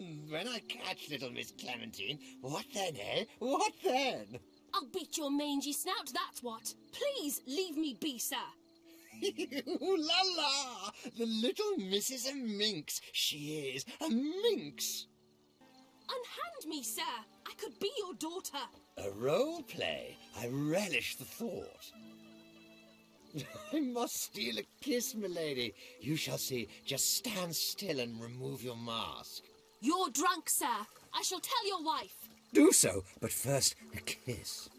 When I catch little Miss Clementine, what then, eh? What then? I'll beat your mangy snout, that's what. Please leave me be, sir. Ooh la la! The little miss is a minx. She is a minx. Unhand me, sir. I could be your daughter. A role play. I relish the thought. I must steal a kiss, milady. You shall see. Just stand still and remove your mask. You're drunk, sir. I shall tell your wife. Do so, but first a kiss.